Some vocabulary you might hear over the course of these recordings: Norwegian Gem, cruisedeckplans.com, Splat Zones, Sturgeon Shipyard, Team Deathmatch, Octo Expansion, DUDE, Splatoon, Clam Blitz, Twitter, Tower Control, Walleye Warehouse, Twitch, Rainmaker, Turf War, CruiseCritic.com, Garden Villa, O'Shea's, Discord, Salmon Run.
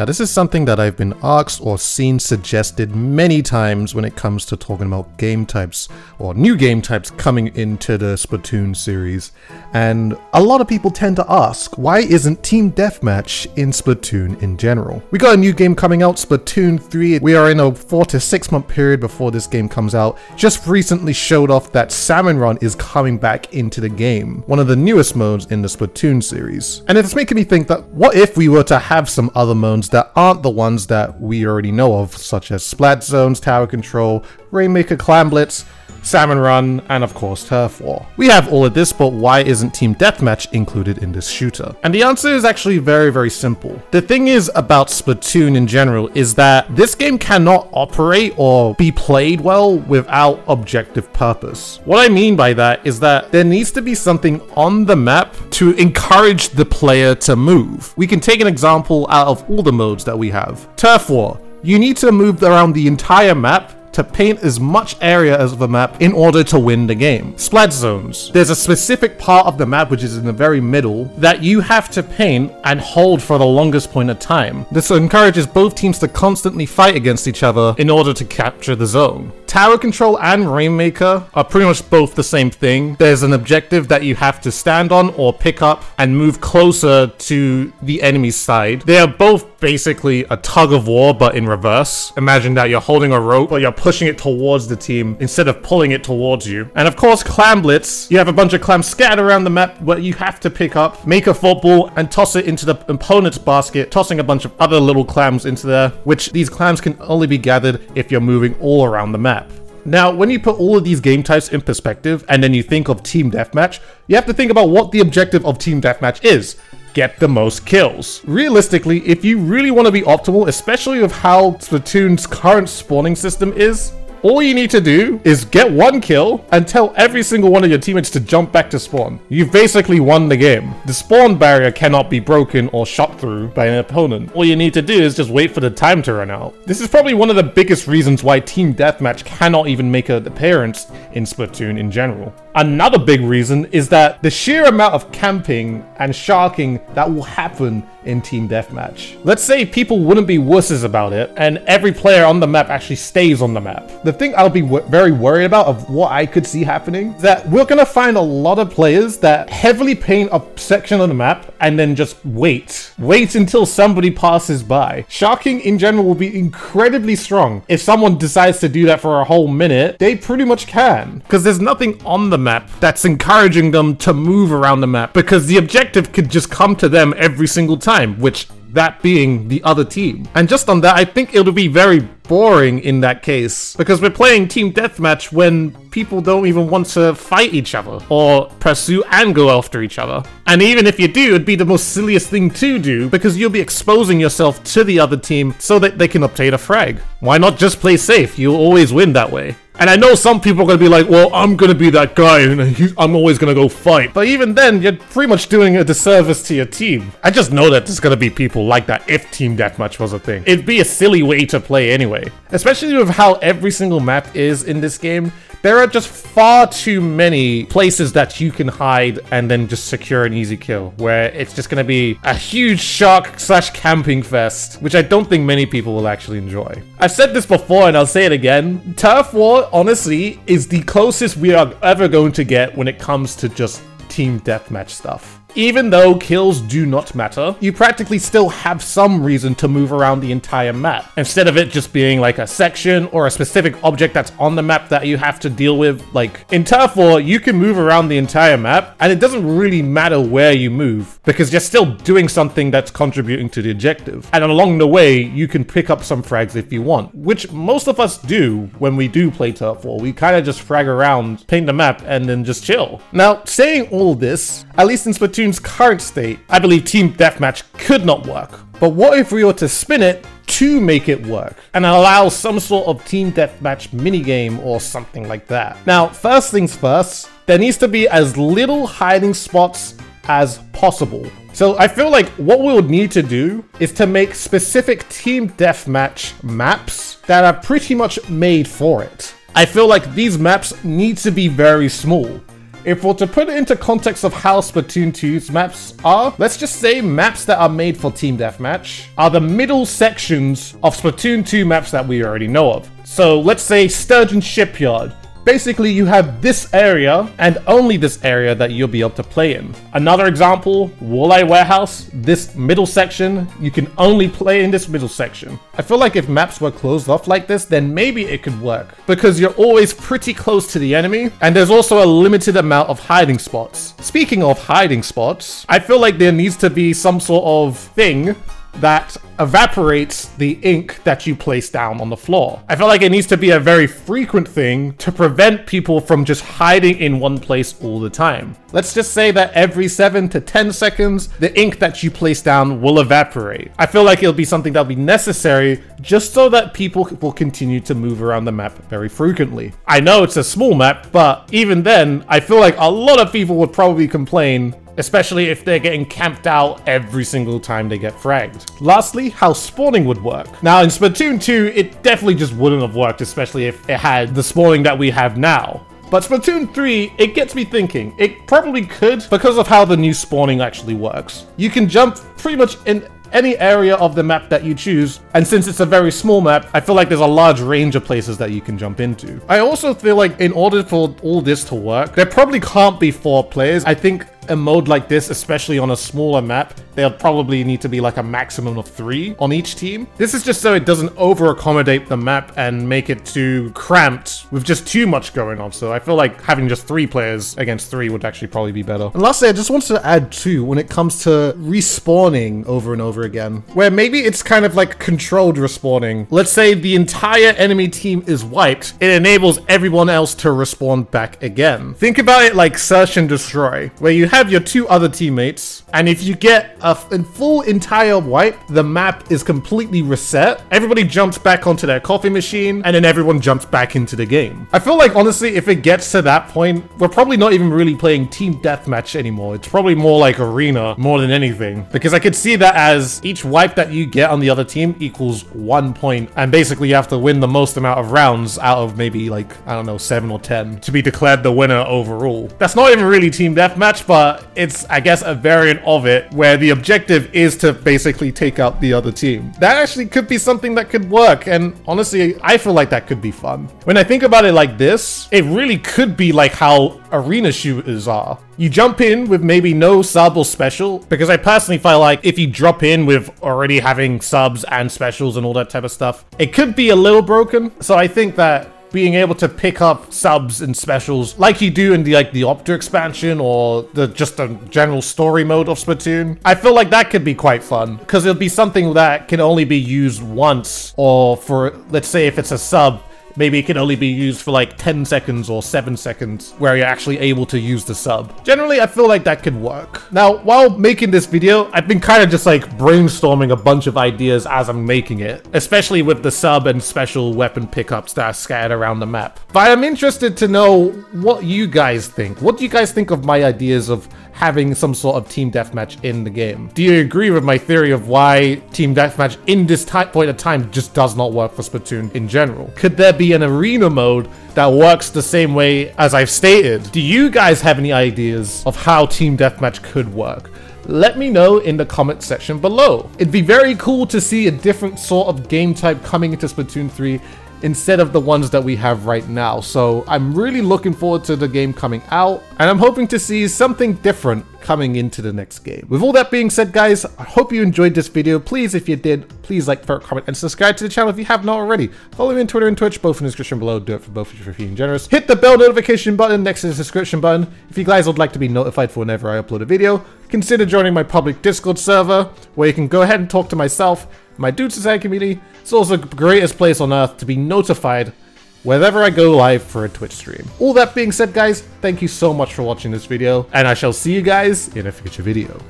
Now this is something that I've been asked or seen suggested many times when it comes to talking about game types or new game types coming into the Splatoon series, and a lot of people tend to ask, why isn't Team Deathmatch in Splatoon in general? We got a new game coming out, Splatoon 3. We are in a 4 to 6 month period before this game comes out. Just recently showed off that Salmon Run is coming back into the game, one of the newest modes in the Splatoon series. And it's making me think that what if we were to have some other modes that aren't the ones that we already know of, such as Splat Zones, Tower Control, Rainmaker, Clam Blitz, Salmon Run, and of course Turf War. We have all of this, but why isn't Team Deathmatch included in this shooter? And the answer is actually very, very simple. The thing is about Splatoon in general is that this game cannot operate or be played well without objective purpose. What I mean by that is that there needs to be something on the map to encourage the player to move. We can take an example out of all the modes that we have. Turf War. You need to move around the entire map to paint as much area as of a map in order to win the game. Splat Zones. There's a specific part of the map which is in the very middle that you have to paint and hold for the longest point of time. This encourages both teams to constantly fight against each other in order to capture the zone. Tower Control and Rainmaker are pretty much both the same thing. There's an objective that you have to stand on or pick up and move closer to the enemy's side. They are both basically a tug of war, but in reverse. Imagine that you're holding a rope, but you're pushing it towards the team instead of pulling it towards you. And of course, Clam Blitz. You have a bunch of clams scattered around the map where you have to pick up, make a football, and toss it into the opponent's basket, tossing a bunch of other little clams into there, which these clams can only be gathered if you're moving all around the map. Now, when you put all of these game types in perspective, and then you think of Team Deathmatch, you have to think about what the objective of Team Deathmatch is. Get the most kills. Realistically, if you really want to be optimal, especially with how Splatoon's current spawning system is, all you need to do is get one kill and tell every single one of your teammates to jump back to spawn. You've basically won the game. The spawn barrier cannot be broken or shot through by an opponent. All you need to do is just wait for the time to run out. This is probably one of the biggest reasons why Team Deathmatch cannot even make an appearance in Splatoon in general. Another big reason is that the sheer amount of camping and sharking that will happen in Team Deathmatch. Let's say people wouldn't be wusses about it and every player on the map actually stays on the map. The thing I'll be very worried about of what I could see happening is that we're going to find a lot of players that heavily paint a section on the map and then just wait. Wait until somebody passes by. Sharking in general will be incredibly strong. If someone decides to do that for a whole minute, they pretty much can. Because there's nothing on the map that's encouraging them to move around the map. Because the objective could just come to them every single time, which that being the other team. And just on that, I think it'll be very boring in that case, because we're playing Team Deathmatch when people don't even want to fight each other or pursue and go after each other. And even if you do, it'd be the most silliest thing to do, because you'll be exposing yourself to the other team so that they can obtain a frag. Why not just play safe? You'll always win that way. And I know some people are going to be like, well, I'm going to be that guy and I'm always going to go fight. But even then, you're pretty much doing a disservice to your team. I just know that there's going to be people like that if Team Deathmatch was a thing. It'd be a silly way to play anyway. Especially with how every single map is in this game, there are just far too many places that you can hide and then just secure an easy kill, where it's just going to be a huge shark/camping fest, which I don't think many people will actually enjoy. I've said this before and I'll say it again. Turf War, honestly, is the closest we are ever going to get when it comes to just Team Deathmatch stuff. Even though kills do not matter, you practically still have some reason to move around the entire map, instead of it just being like a section or a specific object that's on the map that you have to deal with. Like in Turf War, you can move around the entire map and it doesn't really matter where you move, because you're still doing something that's contributing to the objective. And along the way, you can pick up some frags if you want, which most of us do when we do play Turf War. We kind of just frag around, paint the map, and then just chill. Now, saying all this, at least in Splatoon current state, I believe Team Deathmatch could not work. But what if we were to spin it to make it work and allow some sort of Team Deathmatch minigame or something like that? Now, first things first, there needs to be as little hiding spots as possible. So I feel like what we'll need to do is to make specific Team Deathmatch maps that are pretty much made for it. I feel like these maps need to be very small. If we're to put it into context of how Splatoon 2's maps are, let's just say maps that are made for Team Deathmatch are the middle sections of Splatoon 2 maps that we already know of. So let's say Sturgeon Shipyard. Basically, you have this area and only this area that you'll be able to play in. Another example, Walleye Warehouse, this middle section, you can only play in this middle section. I feel like if maps were closed off like this, then maybe it could work because you're always pretty close to the enemy and there's also a limited amount of hiding spots. Speaking of hiding spots, I feel like there needs to be some sort of thing that evaporates the ink that you place down on the floor. I feel like it needs to be a very frequent thing to prevent people from just hiding in one place all the time. Let's just say that every 7 to 10 seconds, the ink that you place down will evaporate. I feel like it'll be something that'll be necessary just so that people will continue to move around the map very frequently. I know it's a small map, but even then, I feel like a lot of people would probably complain, especially if they're getting camped out every single time they get fragged. Lastly, how spawning would work. Now in Splatoon 2, it definitely just wouldn't have worked, especially if it had the spawning that we have now. But Splatoon 3, it gets me thinking. It probably could because of how the new spawning actually works. You can jump pretty much in any area of the map that you choose, and since it's a very small map, I feel like there's a large range of places that you can jump into. I also feel like in order for all this to work, there probably can't be 4 players. I think a mode like this, especially on a smaller map, there'll probably need to be like a maximum of 3 on each team. This is just so it doesn't over accommodate the map and make it too cramped with just too much going on. So I feel like having just 3 players against 3 would actually probably be better. And lastly, I just wanted to add too, when it comes to respawning over and over again, where maybe it's kind of like controlled respawning. Let's say the entire enemy team is wiped. It enables everyone else to respawn back again. Think about it like search and destroy, where you have your 2 other teammates, and if you get a full entire wipe, the map is completely reset. Everybody jumps back onto their coffee machine, and then everyone jumps back into the game. I feel like, honestly, if it gets to that point, we're probably not even really playing Team Deathmatch anymore. It's probably more like Arena more than anything, because I could see that as each wipe that you get on the other team equals 1 point, and basically you have to win the most amount of rounds out of maybe, like, I don't know, 7 or 10 to be declared the winner overall. That's not even really Team Deathmatch, but it's, I guess, a variant of it where the objective is to basically take out the other team. That actually could be something that could work, and honestly, I feel like that could be fun. When I think about it like this, it really could be like how arena shooters are. You jump in with maybe no sub or special, because I personally feel like if you drop in with already having subs and specials and all that type of stuff, it could be a little broken. So I think that being able to pick up subs and specials like you do in the Octo Expansion or just the general story mode of Splatoon, I feel like that could be quite fun because it'll be something that can only be used once, or for, let's say if it's a sub, maybe it can only be used for like 10 seconds or 7 seconds where you're actually able to use the sub. Generally, I feel like that could work. Now, while making this video, I've been kind of just like brainstorming a bunch of ideas as I'm making it, especially with the sub and special weapon pickups that are scattered around the map. But I'm interested to know what you guys think. What do you guys think of my ideas of having some sort of team deathmatch in the game? Do you agree with my theory of why team deathmatch in this point of time just does not work for Splatoon in general? Could there be an arena mode that works the same way as I've stated? Do you guys have any ideas of how team deathmatch could work? Let me know in the comment section below. It'd be very cool to see a different sort of game type coming into Splatoon 3 instead of the ones that we have right now. So I'm really looking forward to the game coming out, and I'm hoping to see something different coming into the next game. With all that being said, guys, I hope you enjoyed this video. Please, if you did, please like, favorite, comment, and subscribe to the channel if you have not already. Follow me on Twitter and Twitch, both in the description below. Do it for both if you're feeling generous. Hit the bell notification button next to the subscription button if you guys would like to be notified for whenever I upload a video. Consider joining my public Discord server where you can go ahead and talk to myself, my Dude Society community. It's also the greatest place on earth to be notified whenever I go live for a Twitch stream. All that being said, guys, thank you so much for watching this video, and I shall see you guys in a future video.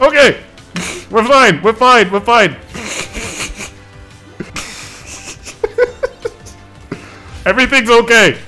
Okay, we're fine, we're fine, we're fine. Everything's okay.